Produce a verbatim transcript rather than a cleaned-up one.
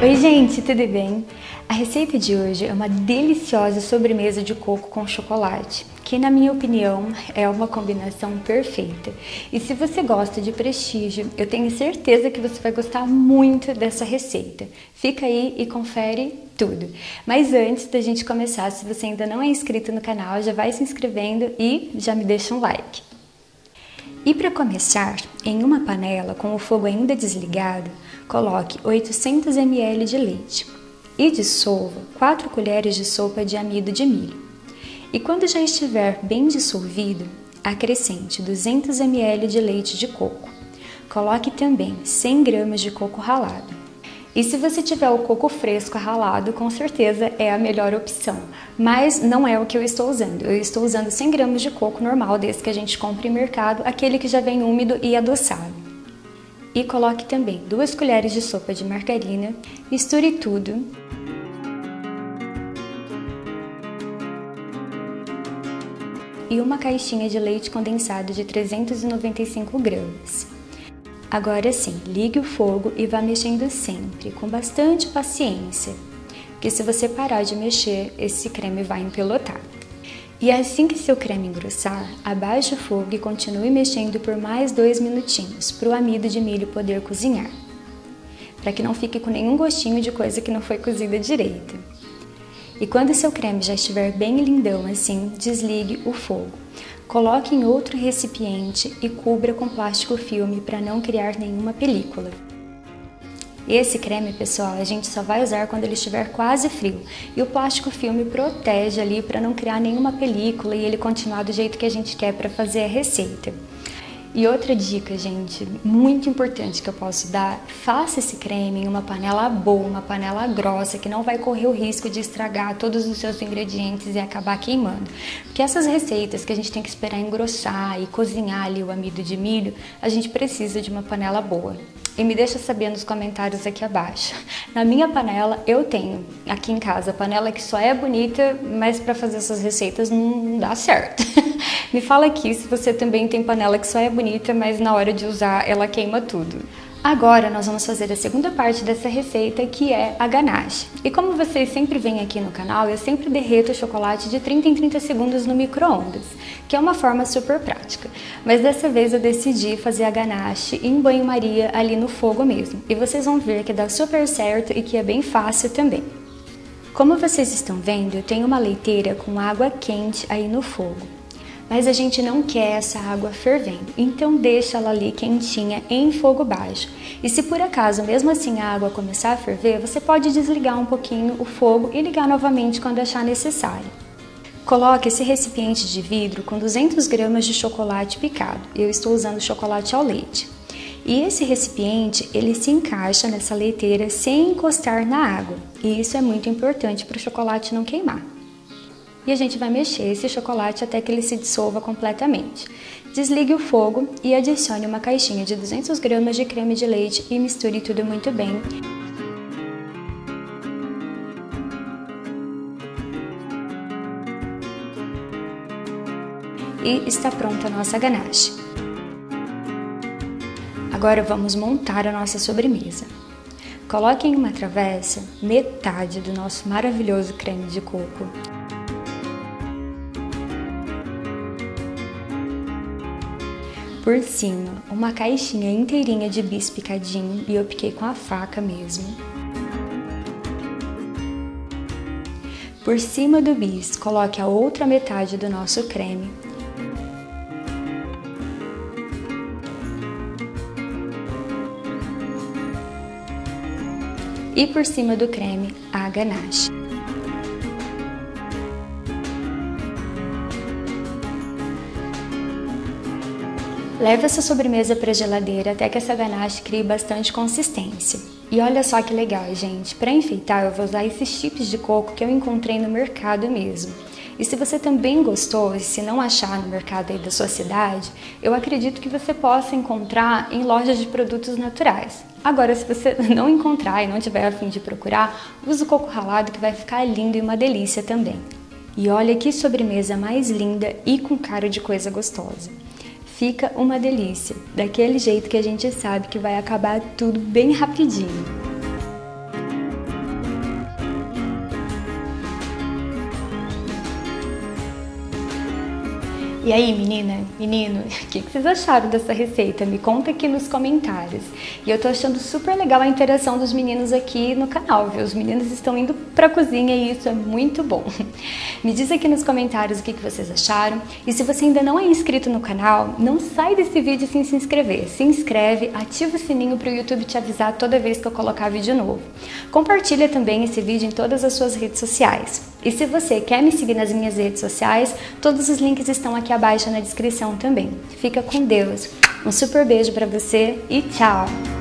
Oi gente, tudo bem? A receita de hoje é uma deliciosa sobremesa de coco com chocolate, que na minha opinião é uma combinação perfeita. E se você gosta de prestígio, eu tenho certeza que você vai gostar muito dessa receita. Fica aí e confere tudo. Mas antes da gente começar, se você ainda não é inscrito no canal, já vai se inscrevendo e já me deixa um like. E para começar, em uma panela com o fogo ainda desligado, coloque oitocentos mililitros de leite e dissolva quatro colheres de sopa de amido de milho. E quando já estiver bem dissolvido, acrescente duzentos mililitros de leite de coco. Coloque também cem gramas de coco ralado. E se você tiver o coco fresco ralado, com certeza é a melhor opção. Mas não é o que eu estou usando. Eu estou usando cem gramas de coco normal, desse que a gente compra em mercado, aquele que já vem úmido e adoçado. E coloque também duas colheres de sopa de margarina, misture tudo. E uma caixinha de leite condensado de trezentos e noventa e cinco gramas. Agora sim, ligue o fogo e vá mexendo sempre, com bastante paciência, porque se você parar de mexer, esse creme vai empelotar. E assim que seu creme engrossar, abaixe o fogo e continue mexendo por mais dois minutinhos, para o amido de milho poder cozinhar, para que não fique com nenhum gostinho de coisa que não foi cozida direito. E quando seu creme já estiver bem lindão assim, desligue o fogo. Coloque em outro recipiente e cubra com plástico filme para não criar nenhuma película. Esse creme, pessoal, a gente só vai usar quando ele estiver quase frio. E o plástico filme protege ali para não criar nenhuma película e ele continuar do jeito que a gente quer para fazer a receita. E outra dica, gente, muito importante que eu posso dar, faça esse creme em uma panela boa, uma panela grossa, que não vai correr o risco de estragar todos os seus ingredientes e acabar queimando. Porque essas receitas que a gente tem que esperar engrossar e cozinhar ali o amido de milho, a gente precisa de uma panela boa. E me deixa saber nos comentários aqui abaixo. Na minha panela eu tenho, aqui em casa, a panela que só é bonita, mas para fazer essas receitas não dá certo. Me fala aqui se você também tem panela que só é bonita, mas na hora de usar ela queima tudo. Agora nós vamos fazer a segunda parte dessa receita, que é a ganache. E como vocês sempre vêm aqui no canal, eu sempre derreto o chocolate de trinta em trinta segundos no micro-ondas, que é uma forma super prática. Mas dessa vez eu decidi fazer a ganache em banho-maria ali no fogo mesmo. E vocês vão ver que dá super certo e que é bem fácil também. Como vocês estão vendo, eu tenho uma leiteira com água quente aí no fogo. Mas a gente não quer essa água fervendo, então deixa ela ali quentinha em fogo baixo. E se por acaso, mesmo assim, a água começar a ferver, você pode desligar um pouquinho o fogo e ligar novamente quando achar necessário. Coloque esse recipiente de vidro com duzentos gramas de chocolate picado. Eu estou usando chocolate ao leite. E esse recipiente, ele se encaixa nessa leiteira sem encostar na água. E isso é muito importante para o chocolate não queimar. E a gente vai mexer esse chocolate até que ele se dissolva completamente. Desligue o fogo e adicione uma caixinha de duzentos gramas de creme de leite e misture tudo muito bem. E está pronta a nossa ganache. Agora vamos montar a nossa sobremesa. Coloque em uma travessa metade do nosso maravilhoso creme de coco. Por cima, uma caixinha inteirinha de bis picadinho, e eu piquei com a faca mesmo. Por cima do bis, coloque a outra metade do nosso creme. E por cima do creme, a ganache. Leve essa sobremesa para a geladeira até que essa ganache crie bastante consistência. E olha só que legal, gente! Para enfeitar, eu vou usar esses chips de coco que eu encontrei no mercado mesmo. E se você também gostou e se não achar no mercado aí da sua cidade, eu acredito que você possa encontrar em lojas de produtos naturais. Agora, se você não encontrar e não tiver a fim de procurar, use o coco ralado que vai ficar lindo e uma delícia também. E olha que sobremesa mais linda e com cara de coisa gostosa! Fica uma delícia, daquele jeito que a gente sabe que vai acabar tudo bem rapidinho. E aí, menina, menino, o que vocês acharam dessa receita? Me conta aqui nos comentários. E eu tô achando super legal a interação dos meninos aqui no canal, viu? Os meninos estão indo pra cozinha e isso é muito bom. Me diz aqui nos comentários o que vocês acharam. E se você ainda não é inscrito no canal, não sai desse vídeo sem se inscrever. Se inscreve, ativa o sininho pro YouTube te avisar toda vez que eu colocar vídeo novo. Compartilha também esse vídeo em todas as suas redes sociais. E se você quer me seguir nas minhas redes sociais, todos os links estão aqui abaixo na descrição também. Fica com Deus, um super beijo pra você e tchau!